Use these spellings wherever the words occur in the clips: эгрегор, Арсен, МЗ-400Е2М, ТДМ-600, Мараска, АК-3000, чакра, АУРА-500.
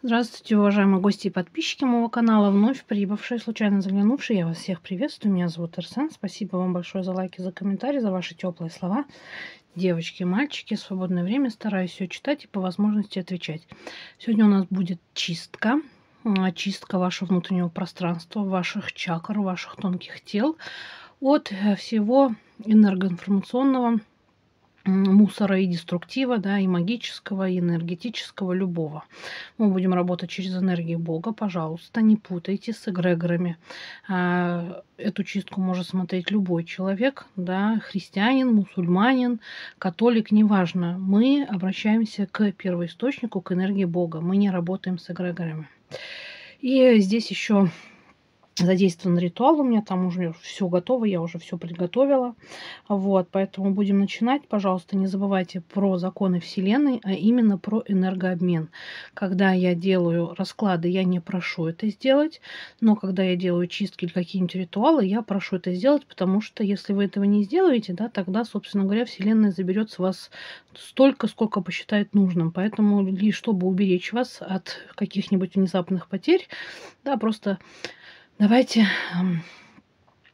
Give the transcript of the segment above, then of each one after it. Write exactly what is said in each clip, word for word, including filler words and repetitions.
Здравствуйте, уважаемые гости и подписчики моего канала, вновь прибывшие, случайно заглянувшие, я вас всех приветствую, меня зовут Арсен, спасибо вам большое за лайки, за комментарии, за ваши теплые слова. Девочки и мальчики, в свободное время стараюсь все читать и по возможности отвечать. Сегодня у нас будет чистка, чистка вашего внутреннего пространства, ваших чакр, ваших тонких тел от всего энергоинформационного мусора и деструктива, да, и магического, и энергетического, любого. Мы будем работать через энергию Бога. Пожалуйста, не путайте с эгрегорами. Эту чистку может смотреть любой человек, да, христианин, мусульманин, католик, неважно. Мы обращаемся к первоисточнику, к энергии Бога. Мы не работаем с эгрегорами. И здесь еще задействован ритуал, у меня там уже все готово, я уже все приготовила. Вот, поэтому будем начинать. Пожалуйста, не забывайте про законы Вселенной, а именно про энергообмен. Когда я делаю расклады, я не прошу это сделать, но когда я делаю чистки или какие-нибудь ритуалы, я прошу это сделать, потому что если вы этого не сделаете, да, тогда, собственно говоря, Вселенная заберет с вас столько, сколько посчитает нужным. Поэтому, чтобы уберечь вас от каких-нибудь внезапных потерь, да, просто... Давайте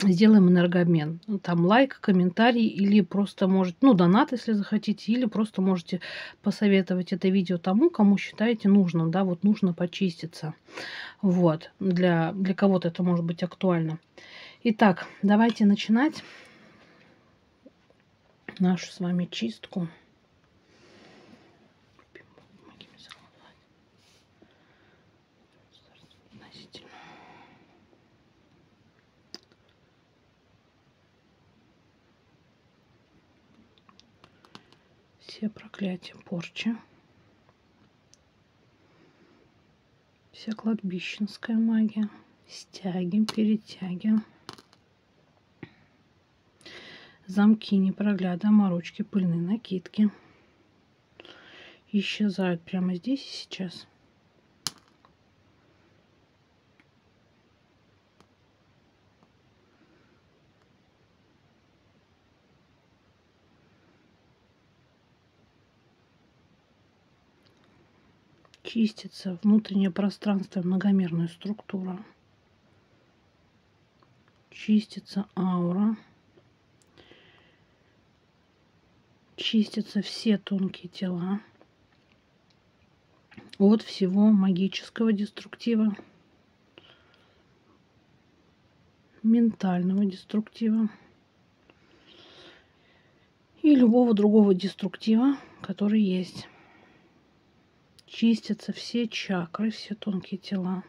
сделаем энергообмен. Там лайк, комментарий или просто, может, ну, донат, если захотите, или просто можете посоветовать это видео тому, кому считаете нужным, да, вот нужно почиститься. Вот, для, для кого-то это может быть актуально. Итак, давайте начинать нашу с вами чистку. Все проклятия, порчи, вся кладбищенская магия, стяги, перетяги, замки, непрогляды, морочки, пыльные накидки исчезают прямо здесь и сейчас. Чистится внутреннее пространство, многомерная структура. Чистится аура. Чистятся все тонкие тела от всего магического деструктива, ментального деструктива и любого другого деструктива, который есть. Чистятся все чакры, все тонкие тела.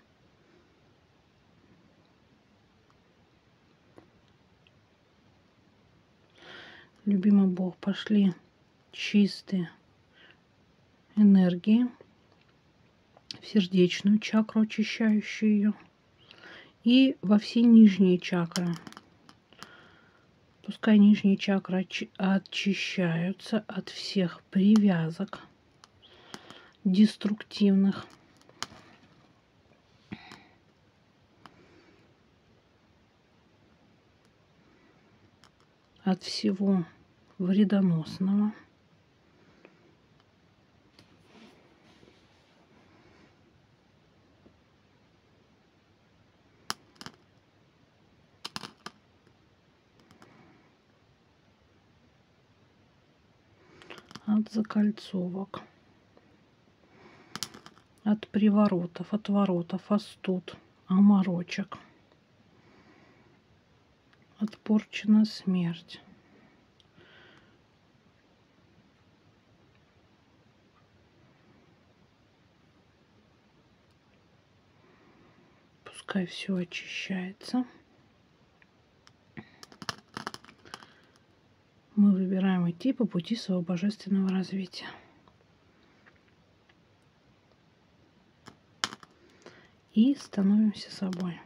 Любимый Бог, пошли чистые энергии в сердечную чакру, очищающую ее, и во все нижние чакры. Пускай нижние чакры очищаются от всех привязок деструктивных. От всего вредоносного. От закольцовок. От приворотов, отворотов, остуд, оморочек. Отпорчена смерть. Пускай все очищается. Мы выбираем идти по пути своего божественного развития. И становимся собой.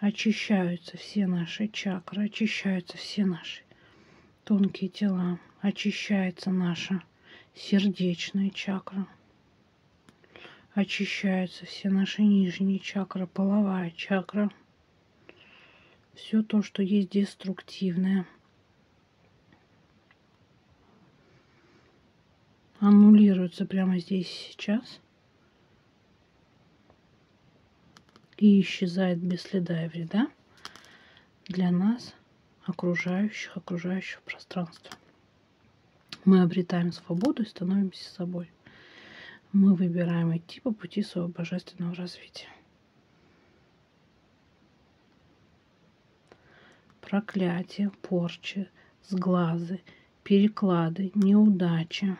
Очищаются все наши чакры, очищаются все наши тонкие тела, очищается наша сердечная чакра, очищаются все наши нижние чакры, половая чакра, все то, что есть деструктивное. Аннулируется прямо здесь и сейчас. и исчезает без следа и вреда для нас, окружающих, окружающего пространства. Мы обретаем свободу и становимся собой. Мы выбираем идти по пути своего божественного развития. Проклятие, порчи, сглазы, переклады, неудачи.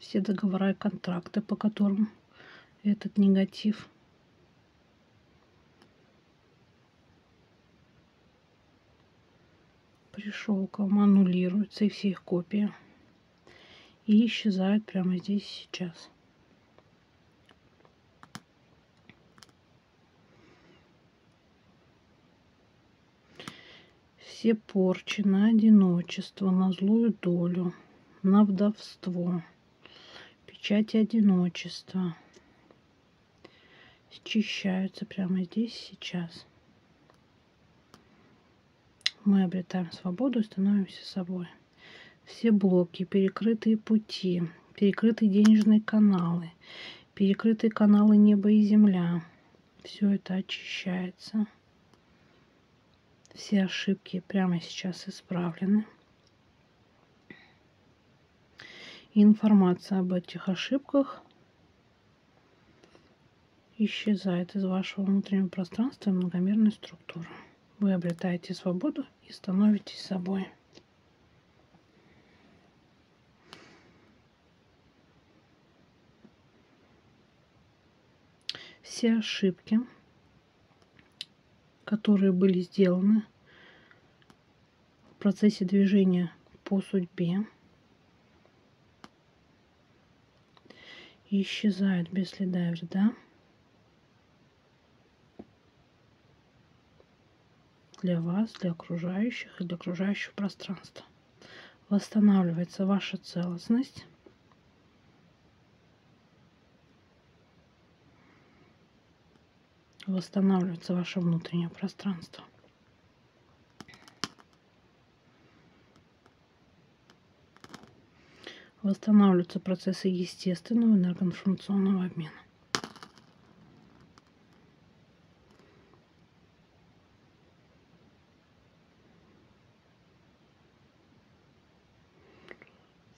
Все договора и контракты, по которым этот негатив. Пришел к вам, аннулируется, и все их копии. И исчезают прямо здесь сейчас. Все порчи на одиночество, на злую долю, на вдовство, печати одиночества счищаются прямо здесь сейчас. Мы обретаем свободу и становимся собой. Все блоки, перекрытые пути, перекрытые денежные каналы, перекрытые каналы неба и земля. Все это очищается. Все ошибки прямо сейчас исправлены. Информация об этих ошибках исчезает из вашего внутреннего пространства и многомерной структуры. Вы обретаете свободу и становитесь собой. Все ошибки, которые были сделаны в процессе движения по судьбе, исчезают без следа и вреда для вас, для окружающих и для окружающего пространства. Восстанавливается ваша целостность. Восстанавливается ваше внутреннее пространство. Восстанавливаются процессы естественного энергоинформационного обмена.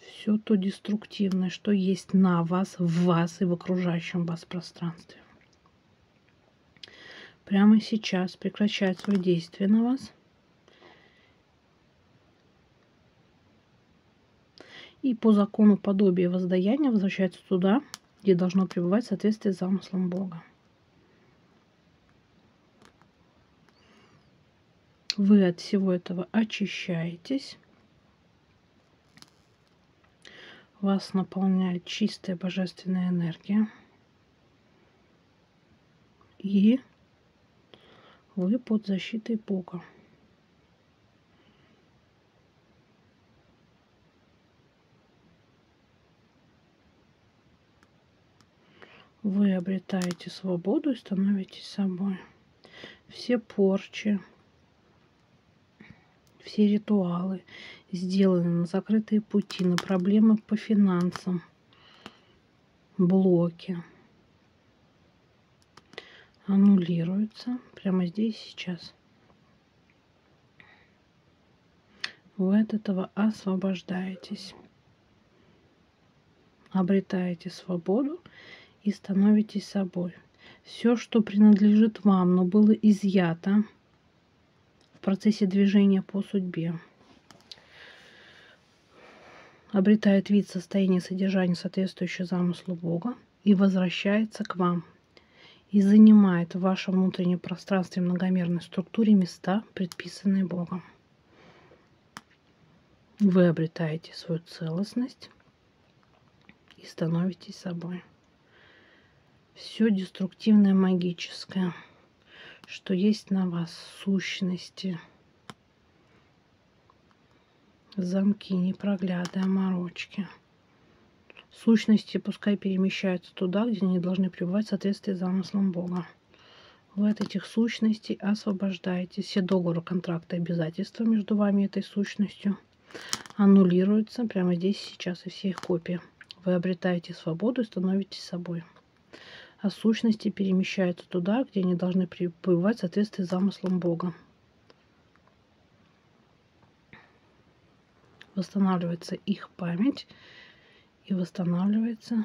Все то деструктивное, что есть на вас, в вас и в окружающем вас пространстве, прямо сейчас прекращает свое действие на вас и по закону подобия воздаяния возвращается туда, где должно пребывать в соответствии с замыслом Бога. Вы от всего этого очищаетесь. Вас наполняет чистая божественная энергия. И вы под защитой Бога. Вы обретаете свободу и становитесь собой. Все порчи, все ритуалы, сделаны на закрытые пути, на проблемы по финансам, блоки, аннулируются прямо здесь сейчас. Вы от этого освобождаетесь, обретаете свободу и становитесь собой. Все, что принадлежит вам, но было изъято в процессе движения по судьбе, обретает вид, состояние, содержание, соответствующее замыслу Бога, и возвращается к вам, и занимает в вашем внутреннем пространстве многомерной структуре места, предписанные Богом. Вы обретаете свою целостность и становитесь собой. Все деструктивное, магическое, что есть на вас, сущности, замки, непрогляды, оморочки. Сущности пускай перемещаются туда, где они должны пребывать в соответствии с замыслом Бога. вы от этих сущностей освобождаетесь. Все договоры, контракты, обязательства между вами и этой сущностью аннулируются прямо здесь, сейчас, и все их копии. Вы обретаете свободу и становитесь собой. А сущности перемещаются туда, где они должны пребывать в соответствии с замыслом Бога. Восстанавливается их память и восстанавливается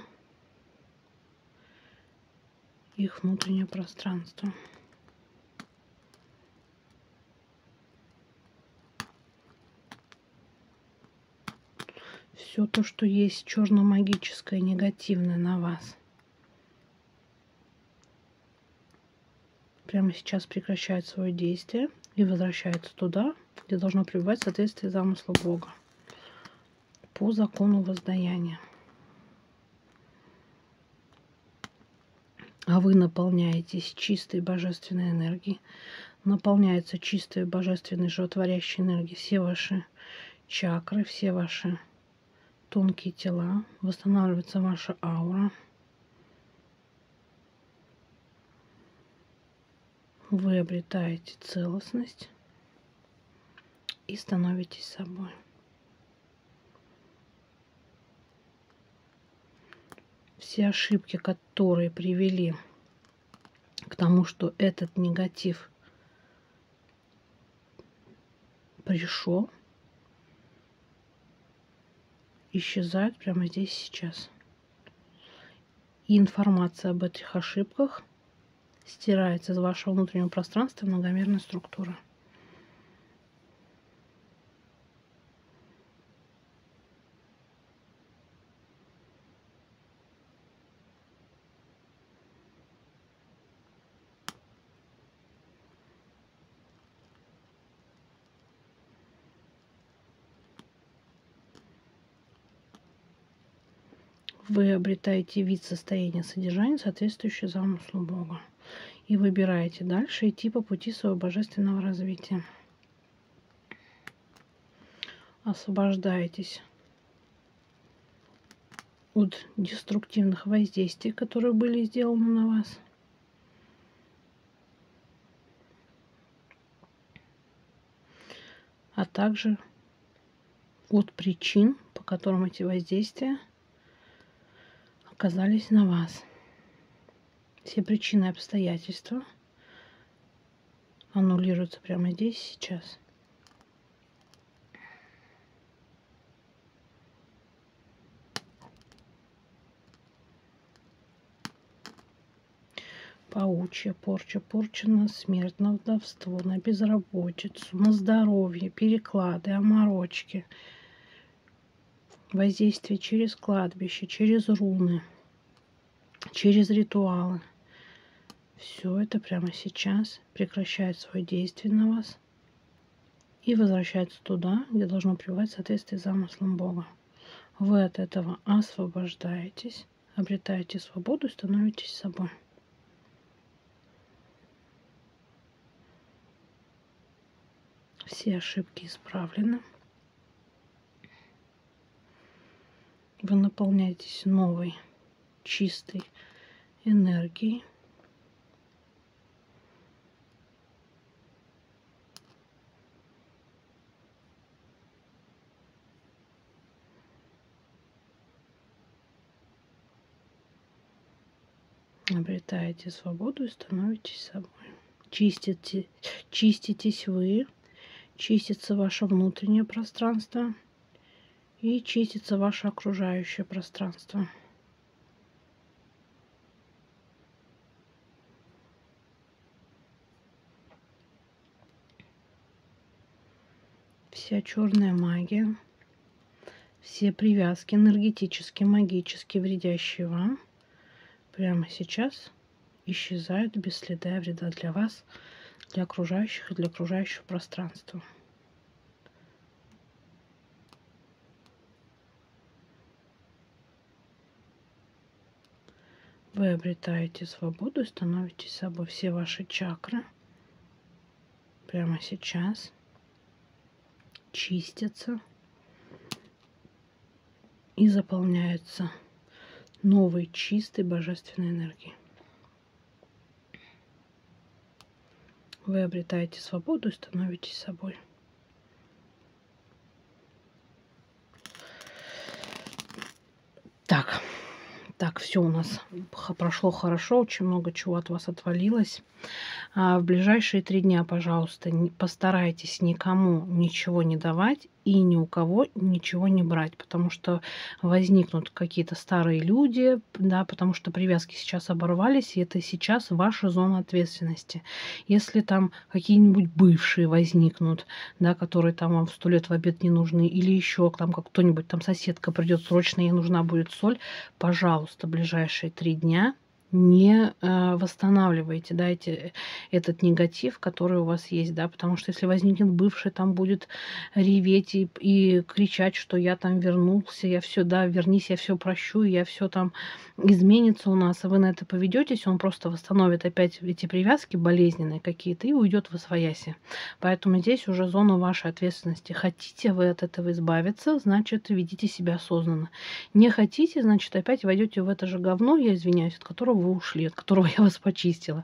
их внутреннее пространство. Все то, что есть черно-магическое, негативное на вас, прямо сейчас прекращает свое действие и возвращается туда, где должно пребывать в соответствии с замыслом Бога по закону воздаяния. А вы наполняетесь чистой божественной энергией, наполняется чистой божественной животворящей энергией все ваши чакры, все ваши тонкие тела, восстанавливается ваша аура. Вы обретаете целостность и становитесь собой. Все ошибки, которые привели к тому, что этот негатив пришел, исчезают прямо здесь сейчас. И информация об этих ошибках стирается из вашего внутреннего пространства многомерной структуры. Вы обретаете вид состояния содержания, соответствующий замыслу Бога. И выбираете дальше идти по пути своего божественного развития. Освобождаетесь от деструктивных воздействий, которые были сделаны на вас. А также от причин, по которым эти воздействия оказались на вас. Все причины и обстоятельства аннулируются прямо здесь, сейчас. Паучья порча, порча на смерть, на вдовство, на безработицу, на здоровье, переклады, оморочки. Воздействие через кладбище, через руны, через ритуалы. Все это прямо сейчас прекращает свое действие на вас и возвращается туда, где должно пребывать в соответствии с замыслом Бога. Вы от этого освобождаетесь, обретаете свободу и становитесь собой. Все ошибки исправлены. Вы наполняетесь новой, чистой энергией. Обретаете свободу и становитесь собой. Чистите, чиститесь вы, чистится ваше внутреннее пространство. И чистится ваше окружающее пространство. Вся черная магия, все привязки энергетические, магические, вредящие вам, прямо сейчас исчезают без следа вреда для вас, для окружающих и для окружающего пространства. Вы обретаете свободу и становитесь собой. Все ваши чакры прямо сейчас чистятся и заполняются новой чистой божественной энергией. вы обретаете свободу и становитесь собой. Так, так, все у нас прошло хорошо, очень много чего от вас отвалилось. А в ближайшие три дня, пожалуйста, не, постарайтесь никому ничего не давать и ни у кого ничего не брать, потому что возникнут какие-то старые люди, да, потому что привязки сейчас оборвались, и это сейчас ваша зона ответственности. Если там какие-нибудь бывшие возникнут, да, которые там вам в сто лет в обед не нужны, или еще там как кто-нибудь, там соседка придет срочно, ей нужна будет соль, пожалуйста, ближайшие три дня не э, восстанавливайте, да, эти, этот негатив, который у вас есть, да, потому что если возникнет бывший, там будет реветь и, и кричать, что я там вернулся, я все, да, вернись, я все прощу, я все там изменится у нас, а вы на это поведетесь, он просто восстановит опять эти привязки болезненные какие-то и уйдет во свояси. Поэтому здесь уже зона вашей ответственности. Хотите вы от этого избавиться, значит, ведите себя осознанно. Не хотите, значит, опять войдете в это же говно, я извиняюсь, от которого вы ушли, от которого я вас почистила.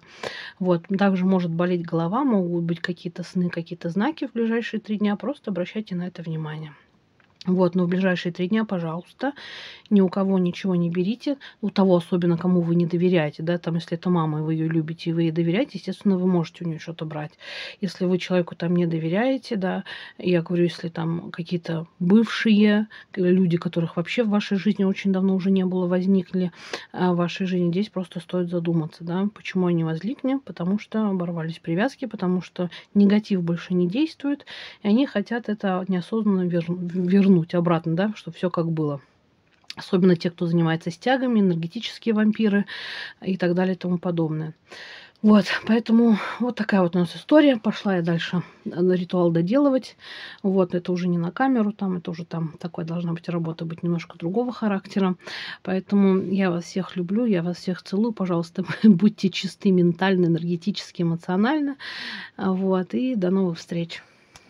Вот. Также может болеть голова, могут быть какие-то сны, какие-то знаки в ближайшие три дня. Просто обращайте на это внимание. Вот, но в ближайшие три дня, пожалуйста, ни у кого ничего не берите, у того особенно, кому вы не доверяете, да, там, если это мама, и вы ее любите, и вы ей доверяете, естественно, вы можете у нее что-то брать. Если вы человеку там не доверяете, да, я говорю, если там какие-то бывшие люди, которых вообще в вашей жизни очень давно уже не было, возникли в вашей жизни, здесь просто стоит задуматься, да, почему они возникли, потому что оборвались привязки, потому что негатив больше не действует, и они хотят это неосознанно вернуть. обратно, да, чтобы все как было. Особенно те, кто занимается стягами, энергетические вампиры и так далее и тому подобное. Вот, поэтому вот такая вот у нас история. Пошла я дальше ритуал доделывать. Вот, это уже не на камеру, там это уже там такая должна быть работа, быть немножко другого характера. Поэтому я вас всех люблю, я вас всех целую. Пожалуйста, будьте чисты ментально, энергетически, эмоционально. Вот, и до новых встреч.